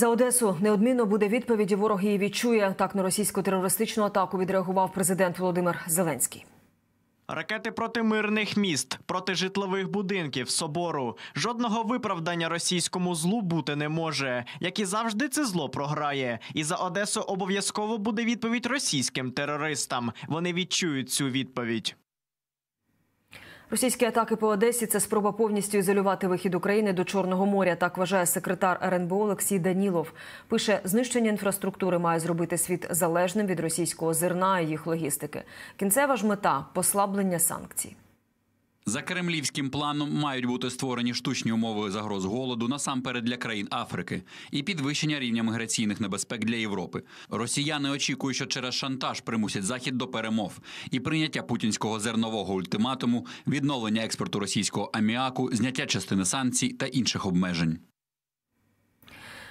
За Одесу неодмінно буде відповідь, і ворог її відчує. Так на російську терористичну атаку відреагував президент Володимир Зеленський. Ракети проти мирних міст, проти житлових будинків, собору. Жодного виправдання російському злу бути не може. Як і завжди, це зло програє. І за Одесу обов'язково буде відповідь російським терористам. Вони відчують цю відповідь. Російські атаки по Одесі – це спроба повністю ізолювати вихід України до Чорного моря, так вважає секретар РНБО Олексій Данілов. Пише, знищення інфраструктури має зробити світ залежним від російського зерна і їх логістики. Кінцева ж мета – послаблення санкцій. За кремлівським планом мають бути створені штучні умови загроз голоду насамперед для країн Африки і підвищення рівня міграційних небезпек для Європи. Росіяни очікують, що через шантаж примусять Захід до перемов і прийняття путінського зернового ультиматуму, відновлення експорту російського аміаку, зняття частини санкцій та інших обмежень.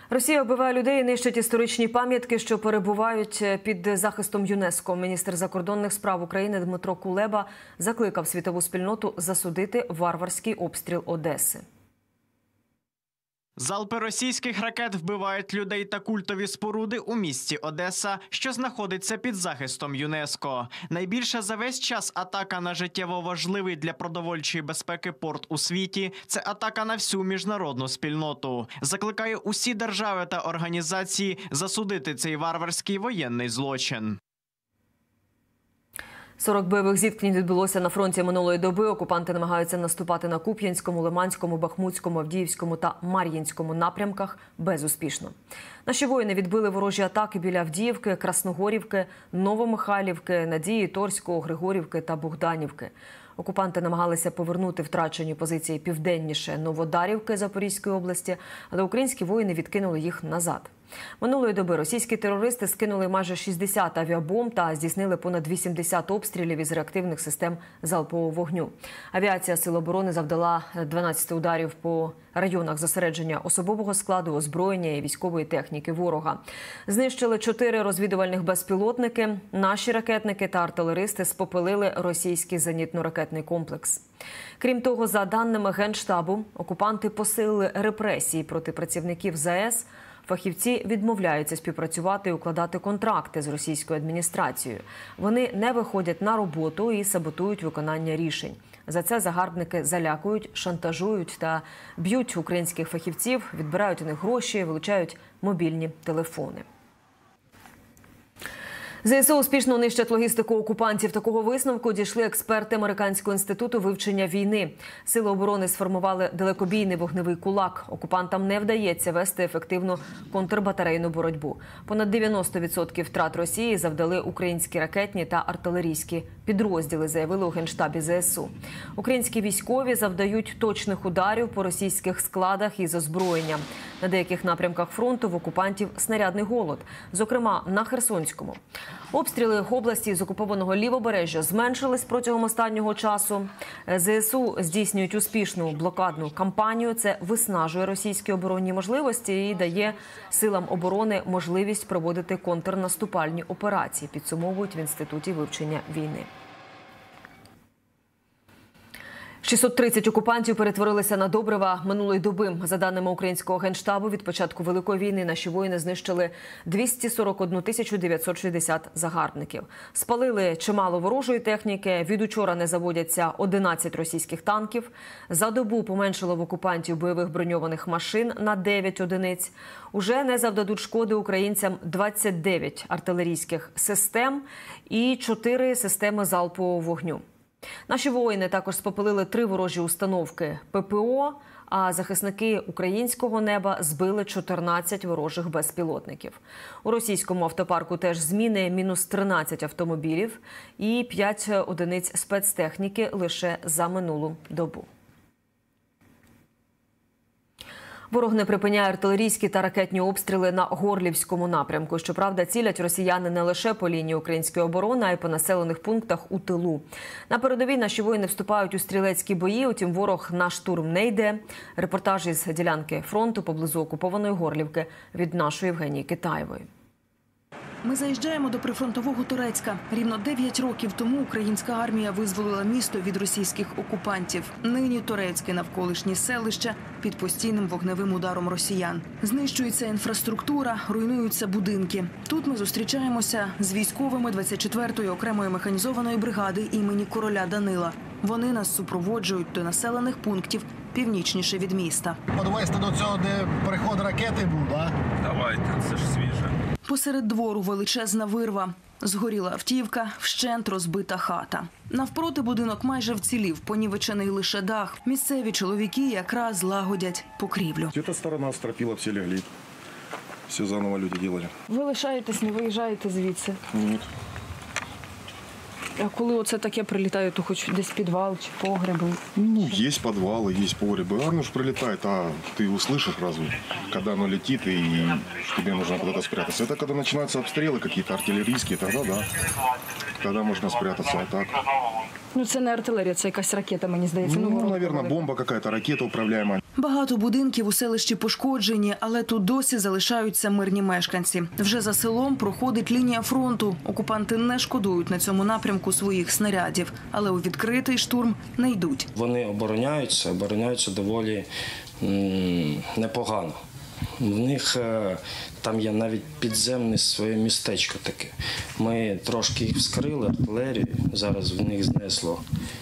Росія вбиває людей і нищить історичні пам'ятки, що перебувають під захистом ЮНЕСКО. Міністр закордонних справ України Дмитро Кулеба закликав світову спільноту засудити варварський обстріл Одеси. Залпи російських ракет вбивають людей та культові споруди у місті Одеса, що знаходиться під захистом ЮНЕСКО. Найбільша за весь час атака на життєво важливий для продовольчої безпеки порт у світі – це атака на всю міжнародну спільноту. Закликає усі держави та організації засудити цей варварський воєнний злочин. 40 бойових зіткнень відбулося на фронті минулої доби. Окупанти намагаються наступати на Куп'янському, Лиманському, Бахмутському, Авдіївському та Мар'їнському напрямках безуспішно. Наші воїни відбили ворожі атаки біля Авдіївки, Красногорівки, Новомихайлівки, Надії, Торського, Григорівки та Богданівки. Окупанти намагалися повернути втрачені позиції південніше Новодарівки Запорізької області, але українські воїни відкинули їх назад. Минулої доби російські терористи скинули майже 60 авіабомб та здійснили понад 80 обстрілів із реактивних систем залпового вогню. Авіація Сил оборони завдала 12 ударів по районах зосередження особового складу, озброєння і військової техніки ворога. Знищили 4 розвідувальних безпілотники. Наші ракетники та артилеристи спопилили російський зенітно-ракетний комплекс. Крім того, за даними Генштабу, окупанти посилили репресії проти працівників ЗАЕС. Фахівці відмовляються співпрацювати і укладати контракти з російською адміністрацією. Вони не виходять на роботу і саботують виконання рішень. За це загарбники залякують, шантажують та б'ють українських фахівців, відбирають у них гроші, вилучають мобільні телефони. ЗСУ успішно нищать логістику окупантів. Такого висновку дійшли експерти Американського інституту вивчення війни. Сили оборони сформували далекобійний вогневий кулак. Окупантам не вдається вести ефективну контрбатарейну боротьбу. Понад 90% втрат Росії завдали українські ракетні та артилерійські підрозділи, заявили у Генштабі ЗСУ. Українські військові завдають точних ударів по російських складах із озброєнням. На деяких напрямках фронту в окупантів снарядний голод, зокрема на Херсонському. Обстріли області з окупованого Лівобережжя зменшились протягом останнього часу. ЗСУ здійснюють успішну блокадну кампанію. Це виснажує російські оборонні можливості і дає силам оборони можливість проводити контрнаступальні операції, підсумовують в Інституті вивчення війни. 630 окупантів перетворилися на добрива минулої доби. За даними українського Генштабу, від початку Великої війни наші воїни знищили 241 960 загарбників. Спалили чимало ворожої техніки, від учора не заводяться 11 російських танків. За добу поменшило в окупантів бойових броньованих машин на 9 одиниць. Уже не завдадуть шкоди українцям 29 артилерійських систем і 4 системи залпового вогню. Наші воїни також спопилили 3 ворожі установки ППО, а захисники українського неба збили 14 ворожих безпілотників. У російському автопарку теж зміни – мінус 13 автомобілів і 5 одиниць спецтехніки лише за минулу добу. Ворог не припиняє артилерійські та ракетні обстріли на Горлівському напрямку. Щоправда, цілять росіяни не лише по лінії української оборони, а й по населених пунктах у тилу. На передовій наші воїни вступають у стрілецькі бої, утім ворог на штурм не йде. Репортаж із ділянки фронту поблизу окупованої Горлівки від нашої Євгенії Китаєвої. Ми заїжджаємо до прифронтового Турецька. Рівно 9 років тому українська армія визволила місто від російських окупантів. Нині турецьке навколишнє селище під постійним вогневим ударом росіян. Знищується інфраструктура, руйнуються будинки. Тут ми зустрічаємося з військовими 24-ї окремої механізованої бригади імені короля Данила. Вони нас супроводжують до населених пунктів північніше від міста. Подивайся до цього, де переход ракети був, так? Давайте, це ж свіже. Посеред двору величезна вирва. Згоріла автівка, вщент розбита хата. Навпроти будинок майже вцілів, понівечений лише дах. Місцеві чоловіки якраз лагодять покрівлю. Ця сторона стропила, всі лягли. Все заново люди робили. Ви лишаєтесь, не виїжджаєте звідси? Ні. А коли оце таке прилітає, то хоч десь підвал чи погреби? Ну, є підвали, є погреби. Воно ж прилітає, а ти услышиш одразу, коли воно летить і тобі потрібно кудись спрятатися. Це коли починаються обстріли, якісь артилерійські, тоді так. Тоді можна спрятатися, а так. Ну, це не артилерія, це якась ракета, мені здається. Ну, мабуть, бомба якась, ракета управляєма. Багато будинків у селищі пошкоджені, але тут досі залишаються мирні мешканці. Вже за селом проходить лінія фронту. Окупанти не шкодують на цьому напрямку своїх снарядів, але у відкритий штурм не йдуть. Вони обороняються доволі непогано. В них там є навіть підземне своє містечко таке. Ми трошки їх вскрили, артилерію зараз в них знесло.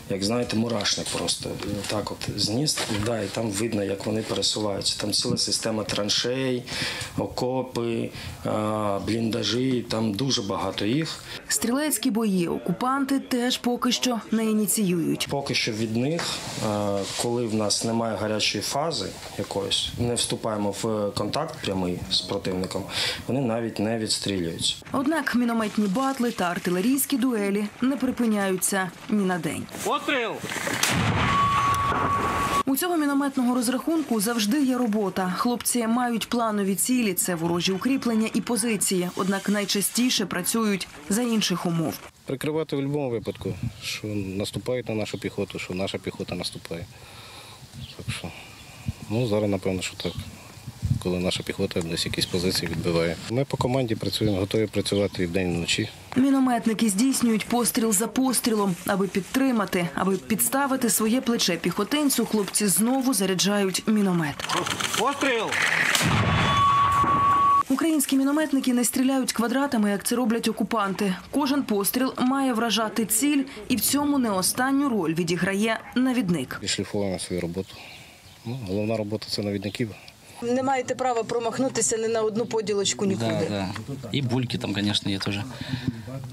Як знаєте, мурашник просто так от зніс, да, і там видно, як вони пересуваються. Там ціла система траншей, окопи, бліндажі, там дуже багато їх. Стрілецькі бої окупанти теж поки що не ініціюють. Поки що від них, коли в нас немає гарячої фази якоїсь, не вступаємо в контакт прямий з противником, вони навіть не відстрілюються. Однак мінометні батли та артилерійські дуелі не припиняються ні на день. Постріл! У цього мінометного розрахунку завжди є робота. Хлопці мають планові цілі – це ворожі укріплення і позиції. Однак найчастіше працюють за інших умов. Прикривати в будь-якому випадку, що наступають на нашу піхоту, що наша піхота наступає. Так що, ну, зараз, напевно, що так. Коли наша піхота десь якісь позиції відбиває. Ми по команді працюємо, готові працювати і вдень, і вночі. Мінометники здійснюють постріл за пострілом. Аби підтримати, аби підставити своє плече піхотинцю, хлопці знову заряджають міномет. Постріл! Українські мінометники не стріляють квадратами, як це роблять окупанти. Кожен постріл має вражати ціль, і в цьому не останню роль відіграє навідник. Відшліфовуємо свою роботу. Ну, головна робота – це навідників. Не маєте права промахнутися ні на одну поділочку нікуди. Да, да. І бульки там, звісно, є теж.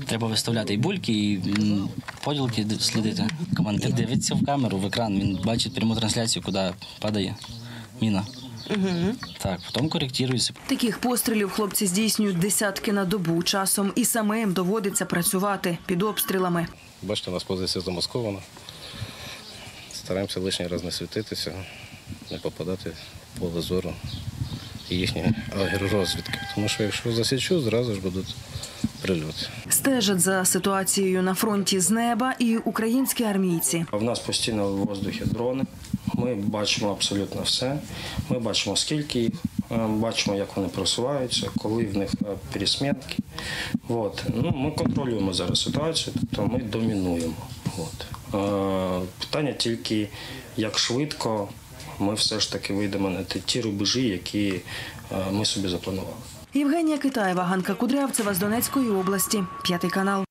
Треба виставляти і бульки, і поділки слідити. Командир дивиться в камеру, в екран, він бачить пряму трансляцію, куди падає міна. Угу. Так, потім коректується. Таких пострілів хлопці здійснюють десятки на добу часом, і самим доводиться працювати під обстрілами. Бачите, у нас позиція замаскована. Стараємося лишній раз не світитися, не попадати в поле зору і їхні агеррозвідки. Тому що якщо засічу, зразу ж будуть прильоти. Стежать за ситуацією на фронті з неба і українські армійці. У нас постійно в воздухі дрони. Ми бачимо абсолютно все. Ми бачимо, скільки їх, бачимо, як вони просуваються, коли в них пересмінки. Ну, ми контролюємо зараз ситуацію, тобто ми домінуємо. Питання тільки, як швидко ми все ж таки вийдемо на ті рубежі, які ми собі запланували. Євгенія Китаєва, Ганка Кудрявцева з Донецької області. П'ятий канал.